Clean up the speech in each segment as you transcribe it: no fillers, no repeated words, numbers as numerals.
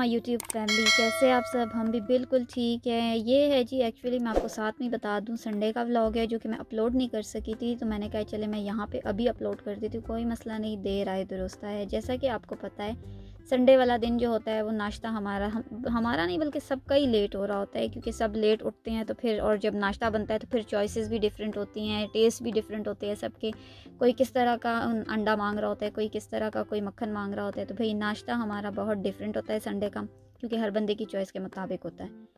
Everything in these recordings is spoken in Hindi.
माई यूट्यूब फैमिली, कैसे आप सब? हम भी बिल्कुल ठीक हैं। ये है जी, एक्चुअली मैं आपको साथ में बता दूं, संडे का व्लॉग है जो कि मैं अपलोड नहीं कर सकी थी, तो मैंने कहा चले मैं यहाँ पे अभी अपलोड कर देती हूँ, कोई मसला नहीं, देर आए दुरुस्त है। जैसा कि आपको पता है संडे वाला दिन जो होता है वो नाश्ता हमारा नहीं बल्कि सबका ही लेट हो रहा होता है, क्योंकि सब लेट उठते हैं तो फिर, और जब नाश्ता बनता है तो फिर चॉइसेस भी डिफरेंट होती हैं, टेस्ट भी डिफरेंट होते हैं सबके। कोई किस तरह का अंडा मांग रहा होता है, कोई किस तरह का, कोई मक्खन मांग रहा होता है। तो भाई नाश्ता हमारा बहुत डिफरेंट होता है संडे का, क्योंकि हर बंदे की चॉइस के मुताबिक होता है।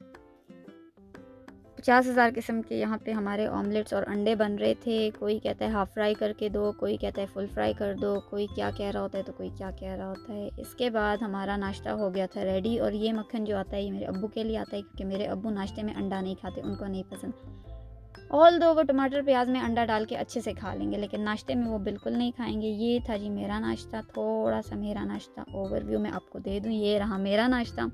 50,000 किस्म के यहाँ पे हमारे ऑमलेट्स और अंडे बन रहे थे। कोई कहता है हाफ फ्राई करके दो, कोई कहता है फुल फ्राई कर दो, कोई क्या कह रहा होता है तो कोई क्या कह रहा होता है। इसके बाद हमारा नाश्ता हो गया था रेडी। और ये मक्खन जो आता है ये मेरे अब्बू के लिए आता है, क्योंकि मेरे अब्बू नाश्ते में अंडा नहीं खाते, उनको नहीं पसंद। ऑल दो वो टमाटर प्याज में अंडा डाल के अच्छे से खा लेंगे, लेकिन नाश्ते में वो बिल्कुल नहीं खाएंगे। ये था जी मेरा नाश्ता। थोड़ा सा मेरा नाश्ता ओवरव्यू मैं आपको दे दूँ। ये रहा मेरा नाश्ता।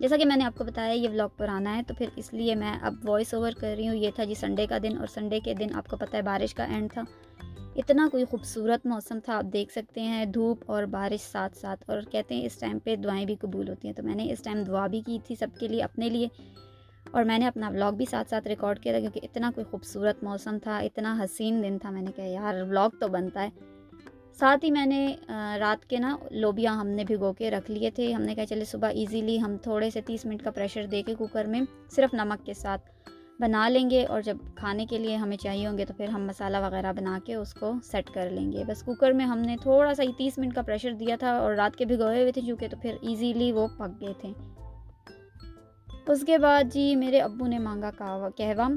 जैसा कि मैंने आपको बताया ये व्लॉग पुराना है, तो फिर इसलिए मैं अब वॉइस ओवर कर रही हूँ। ये था जी संडे का दिन, और संडे के दिन आपको पता है बारिश का एंड था। इतना कोई खूबसूरत मौसम था, आप देख सकते हैं धूप और बारिश साथ साथ। और कहते हैं इस टाइम पे दुआएं भी कबूल होती हैं, तो मैंने इस टाइम दुआ भी की थी सबके लिए, अपने लिए, और मैंने अपना व्लॉग भी साथ साथ रिकॉर्ड किया था, क्योंकि इतना कोई खूबसूरत मौसम था, इतना हसीन दिन था। मैंने कहा यार व्लॉग तो बनता है। साथ ही मैंने रात के ना लोबिया हमने भिगो के रख लिए थे। हमने कहा चले सुबह इजीली हम थोड़े से 30 मिनट का प्रेशर दे के कुकर में सिर्फ नमक के साथ बना लेंगे, और जब खाने के लिए हमें चाहिए होंगे तो फिर हम मसाला वगैरह बना के उसको सेट कर लेंगे। बस कुकर में हमने थोड़ा सा ही 30 मिनट का प्रेशर दिया था, और रात के भिगोए हुए थे चूँकि, तो फिर ईजीली वो पक गए थे। उसके बाद जी मेरे अब्बू ने मांगा कहवा।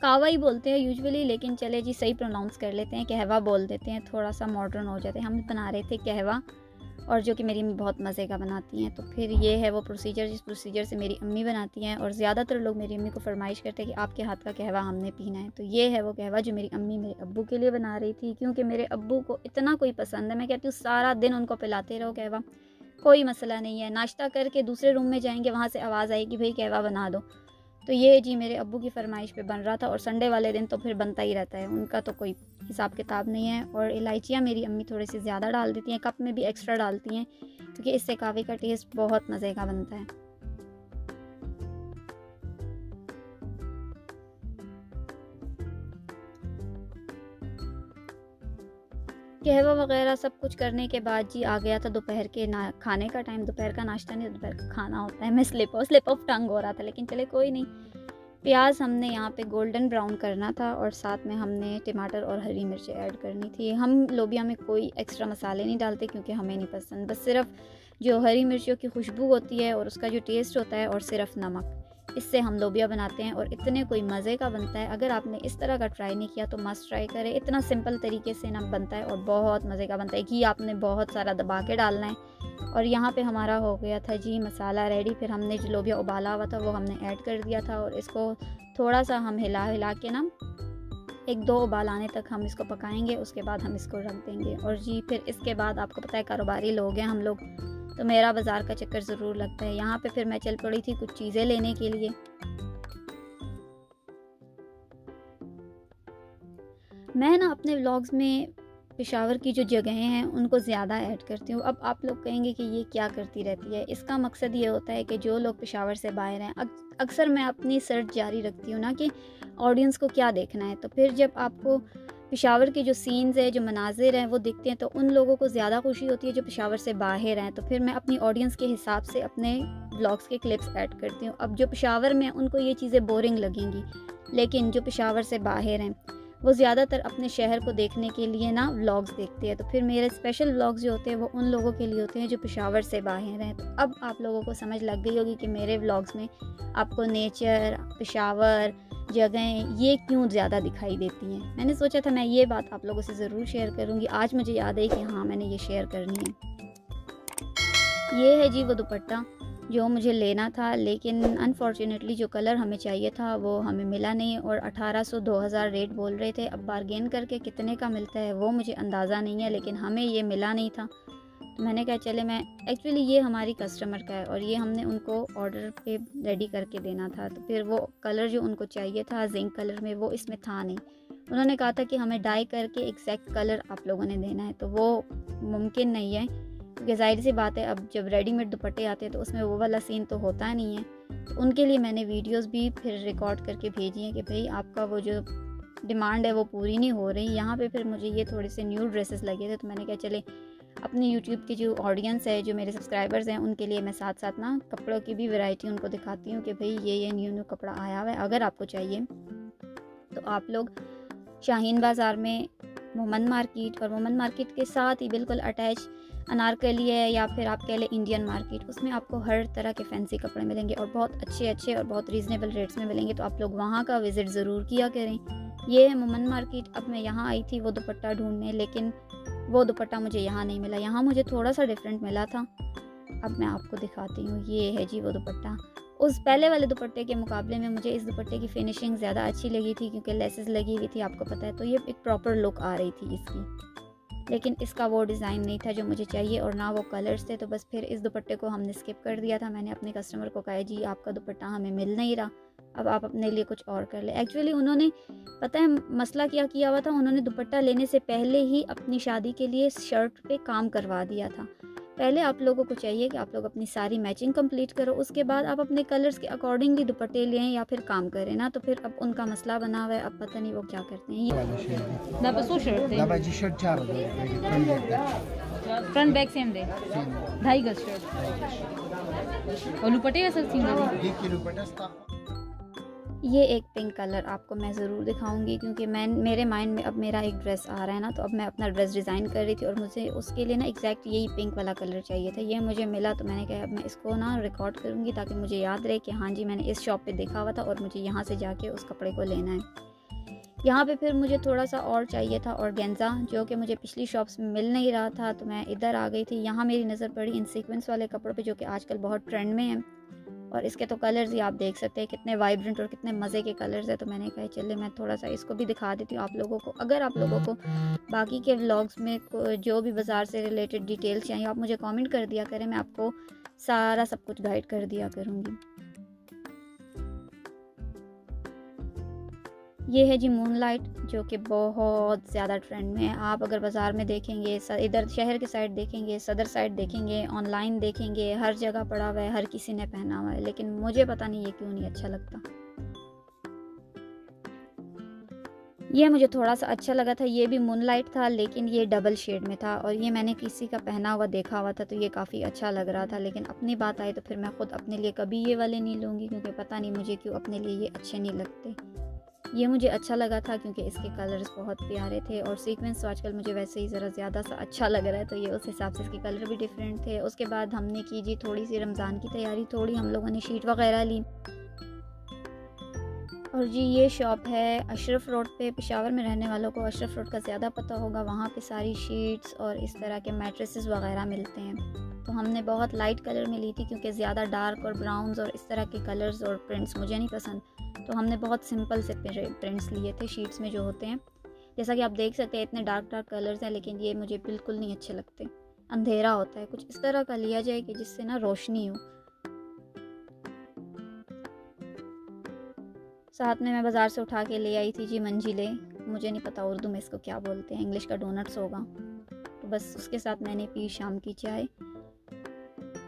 कावा ही बोलते हैं यूजुअली, लेकिन चले जी सही प्रोनाउंस कर लेते हैं, कहवा बोल देते हैं, थोड़ा सा मॉडर्न हो जाते हैं। हम बना रहे थे कहवा, और जो कि मेरी अम्मी बहुत मज़े का बनाती हैं। तो फिर ये है वो प्रोसीजर जिस प्रोसीजर से मेरी अम्मी बनाती हैं, और ज़्यादातर लोग मेरी अम्मी को फरमाइश करते हैं कि आपके हाथ का कहवा हमने पीना है। तो ये है वो कहवा जो मेरी अम्मी मेरे अब्बू के लिए बना रही थी, क्योंकि मेरे अब्बू को इतना कोई पसंद है। मैं कहती हूँ सारा दिन उनको पिलाते रहो कहवा, कोई मसला नहीं है। नाश्ता करके दूसरे रूम में जाएंगे, वहाँ से आवाज़ आएगी भाई कहवा बना दो। तो ये जी मेरे अब्बू की फरमाइश पे बन रहा था, और संडे वाले दिन तो फिर बनता ही रहता है, उनका तो कोई हिसाब किताब नहीं है। और इलायचियाँ मेरी अम्मी थोड़ी सी ज़्यादा डाल देती हैं, कप में भी एक्स्ट्रा डालती हैं, क्योंकि इससे कावे का टेस्ट बहुत मज़े का बनता है। कहवा वगैरह सब कुछ करने के बाद जी आ गया था दोपहर के खाने का टाइम। दोपहर का नाश्ता नहीं, दोपहर का खाना होता है। मैं स्लिप ऑफ टंग हो रहा था, लेकिन चले कोई नहीं। प्याज हमने यहाँ पे गोल्डन ब्राउन करना था, और साथ में हमने टमाटर और हरी मिर्च ऐड करनी थी। हम लोबिया में कोई एक्स्ट्रा मसाले नहीं डालते, क्योंकि हमें नहीं पसंद, बस सिर्फ जो हरी मिर्चियों की खुशबू होती है और उसका जो टेस्ट होता है, और सिर्फ नमक, इससे हम लोबिया बनाते हैं, और इतने कोई मज़े का बनता है। अगर आपने इस तरह का ट्राई नहीं किया तो मस्ट ट्राई करें। इतना सिंपल तरीके से ना बनता है, और बहुत मज़े का बनता है। घी आपने बहुत सारा दबा के डालना है। और यहाँ पे हमारा हो गया था जी मसाला रेडी। फिर हमने जो लोबिया उबाला हुआ था वो हमने ऐड कर दिया था, और इसको थोड़ा सा हम हिला हिला के ना 1-2 उबाल आने तक हम इसको पकाएंगे। उसके बाद हम इसको रख देंगे। और जी फिर इसके बाद आपको पता है कारोबारी लोग हैं हम लोग, तो मेरा बाज़ार का चक्कर ज़रूर लगता है। यहाँ पे फिर मैं चल पड़ी थी कुछ चीज़ें लेने के लिए। मैं ना अपने व्लॉग्स में पेशावर की जो जगहें हैं उनको ज़्यादा ऐड करती हूँ। अब आप लोग कहेंगे कि ये क्या करती रहती है। इसका मकसद ये होता है कि जो लोग पेशावर से बाहर हैं, अक्सर मैं अपनी सर्च जारी रखती हूँ ना कि ऑडियंस को क्या देखना है। तो फिर जब आपको पेशावर के जो सीन्स है, जो मनाजिर हैं वो दिखते हैं, तो उन लोगों को ज़्यादा खुशी होती है जो पेशावर से बाहर हैं। तो फिर मैं अपनी ऑडियंस के हिसाब से अपने व्लॉग्स के क्लिप्स ऐड करती हूँ। अब जो पेशावर में उनको ये चीज़ें बोरिंग लगेंगी, लेकिन जो पेशावर से बाहर हैं वो ज़्यादातर अपने शहर को देखने के लिए ना व्लॉग्स देखते हैं। तो फिर मेरे स्पेशल व्लॉग्स जो होते हैं वो उन लोगों के लिए होते हैं जो पेशावर से बाहर हैं। तो अब आप लोगों को समझ लग गई होगी कि मेरे व्लॉग्स में आपको नेचर, पेशावर, जगहें ये क्यों ज़्यादा दिखाई देती हैं। मैंने सोचा था मैं ये बात आप लोगों से ज़रूर शेयर करूँगी। आज मुझे याद आई कि हाँ मैंने ये शेयर करनी है। ये है जी वो दुपट्टा जो मुझे लेना था, लेकिन अनफॉर्चुनेटली जो कलर हमें चाहिए था वो हमें मिला नहीं। और 1800-2000 रेट बोल रहे थे। अब बारगेन करके कितने का मिलता है वो मुझे अंदाज़ा नहीं है, लेकिन हमें ये मिला नहीं था। तो मैंने कहा चले मैं, एक्चुअली ये हमारी कस्टमर का है और ये हमने उनको ऑर्डर पे रेडी करके देना था। तो फिर वो कलर जो उनको चाहिए था जिंक कलर में वो इसमें था नहीं। उन्होंने कहा था कि हमें डाई करके एग्जैक्ट कलर आप लोगों ने देना है, तो वो मुमकिन नहीं है। ये ज़ाहिर सी बात है अब जब रेडीमेड दुपट्टे आते हैं तो उसमें वो वाला सीन तो होता नहीं है। तो उनके लिए मैंने वीडियोस भी फिर रिकॉर्ड करके भेजी हैं कि भाई आपका वो जो डिमांड है वो पूरी नहीं हो रही। यहाँ पे फिर मुझे ये थोड़े से न्यू ड्रेसेस लगे थे, तो मैंने कहा चले अपने यूट्यूब की जो ऑडियंस है, जो मेरे सब्सक्राइबर्स हैं, उनके लिए मैं साथ साथ ना कपड़ों की भी वैरायटी उनको दिखाती हूँ कि भाई ये न्यू न्यू कपड़ा आया हुआ है। अगर आपको चाहिए तो आप लोग शाहीन बाज़ार में मोहम्मद मार्केट और मोहम्मद मार्केट के साथ ही बिल्कुल अटैच अनारकली है या फिर आप कह लें इंडियन मार्केट, उसमें आपको हर तरह के फैंसी कपड़े मिलेंगे और बहुत अच्छे और बहुत रीज़नेबल रेट्स में मिलेंगे। तो आप लोग वहाँ का विज़िट ज़रूर किया करें। ये है मोहम्मद मार्केट। अब मैं यहाँ आई थी वो दुपट्टा ढूंढने, लेकिन वो दुपट्टा मुझे यहाँ नहीं मिला। यहाँ मुझे थोड़ा सा डिफरेंट मिला था। अब मैं आपको दिखाती हूँ, ये है जी वो दुपट्टा। उस पहले वाले दुपट्टे के मुकाबले में मुझे इस दुपट्टे की फिनिशिंग ज़्यादा अच्छी लगी थी क्योंकि लेसेस लगी हुई थी, आपको पता है, तो ये एक प्रॉपर लुक आ रही थी इसकी। लेकिन इसका वो डिज़ाइन नहीं था जो मुझे चाहिए और ना वो कलर्स थे, तो बस फिर इस दुपट्टे को हमने स्किप कर दिया था। मैंने अपने कस्टमर को कहा जी आपका दुपट्टा हमें मिल नहीं रहा, अब आप अपने लिए कुछ और कर ले। एक्चुअली उन्होंने, पता है मसला क्या किया हुआ था, उन्होंने दुपट्टा लेने से पहले ही अपनी शादी के लिए शर्ट पे काम करवा दिया था। पहले आप लोगों को चाहिए कि आप लोग अपनी सारी मैचिंग कंप्लीट करो, उसके बाद आप अपने कलर्स के अकॉर्डिंगली दुपट्टे लें या फिर काम करें ना। तो फिर अब उनका मसला बना हुआ है, अब पता नहीं वो क्या करते हैं। ये एक पिंक कलर आपको मैं ज़रूर दिखाऊंगी क्योंकि मेरे माइंड में अब मेरा एक ड्रेस आ रहा है ना, तो अब मैं अपना ड्रेस डिज़ाइन कर रही थी और मुझे उसके लिए ना एग्जैक्ट यही पिंक वाला कलर चाहिए था। ये मुझे मिला तो मैंने कहा अब मैं इसको ना रिकॉर्ड करूंगी ताकि मुझे याद रहे कि हाँ जी मैंने इस शॉप पे देखा हुआ था और मुझे यहाँ से जाके उस कपड़े को लेना है। यहाँ पर फिर मुझे थोड़ा सा और चाहिए था ऑर्गेन्जा, जो कि मुझे पिछली शॉप्स में मिल नहीं रहा था, तो मैं इधर आ गई थी। यहाँ मेरी नज़र पड़ी इन सीक्वेंस वाले कपड़ों पर, जो कि आजकल बहुत ट्रेंड में है और इसके तो कलर्स ही आप देख सकते हैं कितने वाइब्रेंट और कितने मज़े के कलर्स हैं। तो मैंने कहा चलिए मैं थोड़ा सा इसको भी दिखा देती हूँ आप लोगों को। अगर आप लोगों को बाकी के व्लॉग्स में जो भी बाज़ार से रिलेटेड डिटेल्स चाहिए आप मुझे कमेंट कर दिया करें, मैं आपको सारा सब कुछ गाइड कर दिया करूँगी। ये है जी मूनलाइट, जो कि बहुत ज़्यादा ट्रेंड में है। आप अगर बाज़ार में देखेंगे, इधर शहर के साइड देखेंगे, सदर साइड देखेंगे, ऑनलाइन देखेंगे, हर जगह पड़ा हुआ है, हर किसी ने पहना हुआ है, लेकिन मुझे पता नहीं ये क्यों नहीं अच्छा लगता। ये मुझे थोड़ा सा अच्छा लगा था, ये भी मूनलाइट था लेकिन ये डबल शेड में था और ये मैंने किसी का पहना हुआ देखा हुआ था, तो ये काफ़ी अच्छा लग रहा था। लेकिन अपनी बात आई तो फिर मैं ख़ुद अपने लिए कभी ये वाले नहीं लूँगी क्योंकि पता नहीं मुझे क्यों अपने लिए ये अच्छे नहीं लगते। ये मुझे अच्छा लगा था क्योंकि इसके कलर्स बहुत प्यारे थे और सीक्वेंस तो आजकल मुझे वैसे ही ज़रा ज़्यादा सा अच्छा लग रहा है, तो ये उस हिसाब से इसके कलर भी डिफरेंट थे। उसके बाद हमने की जी थोड़ी सी रमज़ान की तैयारी, थोड़ी हम लोगों ने शीट वगैरह ली। और जी ये शॉप है अशरफ रोड पे, पेशावर में रहने वालों को अशरफ रोड का ज़्यादा पता होगा, वहाँ पर सारी शीट्स और इस तरह के मैट्रेसेस वगैरह मिलते हैं। तो हमने बहुत लाइट कलर में ली थी क्योंकि ज़्यादा डार्क और ब्राउन्स और इस तरह के कलर्स और प्रिंट्स मुझे नहीं पसंद, तो हमने बहुत सिंपल से प्रिंट्स लिए थे शीट्स में जो होते हैं। जैसा कि आप देख सकते हैं इतने डार्क कलर्स हैं, लेकिन ये मुझे बिल्कुल नहीं अच्छे लगते, अंधेरा होता है। कुछ इस तरह का लिया जाए कि जिससे ना रोशनी हो। साथ में मैं बाज़ार से उठा के ले आई थी जी मंजिलें, मुझे नहीं पता उर्दू में इसको क्या बोलते हैं, इंग्लिश का डोनट्स होगा। तो बस उसके साथ मैंने पी शाम की चाय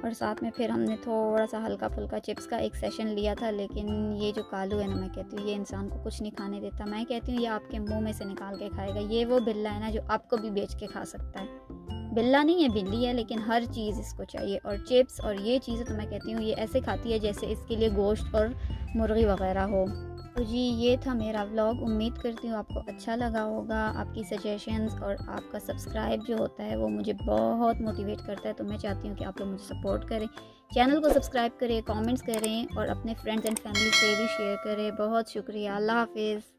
और साथ में फिर हमने थोड़ा सा हल्का फुल्का चिप्स का एक सेशन लिया था। लेकिन ये जो कालू है ना, मैं कहती हूँ ये इंसान को कुछ नहीं खाने देता। मैं कहती हूँ ये आपके मुंह में से निकाल के खाएगा। ये वो बिल्ला है ना जो आपको भी बेच के खा सकता है। बिल्ला नहीं है, बिल्ली है, लेकिन हर चीज़ इसको चाहिए। और चिप्स और ये चीज़ें तो मैं कहती हूँ ये ऐसे खाती है जैसे इसके लिए गोश्त और मुर्गी वगैरह हो। तो जी ये था मेरा व्लॉग, उम्मीद करती हूँ आपको अच्छा लगा होगा। आपकी सजेशंस और आपका सब्सक्राइब जो होता है वो मुझे बहुत मोटिवेट करता है, तो मैं चाहती हूँ कि आप लोग मुझे सपोर्ट करें, चैनल को सब्सक्राइब करें, कमेंट्स करें और अपने फ्रेंड्स एंड फैमिली से भी शेयर करें। बहुत शुक्रिया, अल्लाह हाफिज़।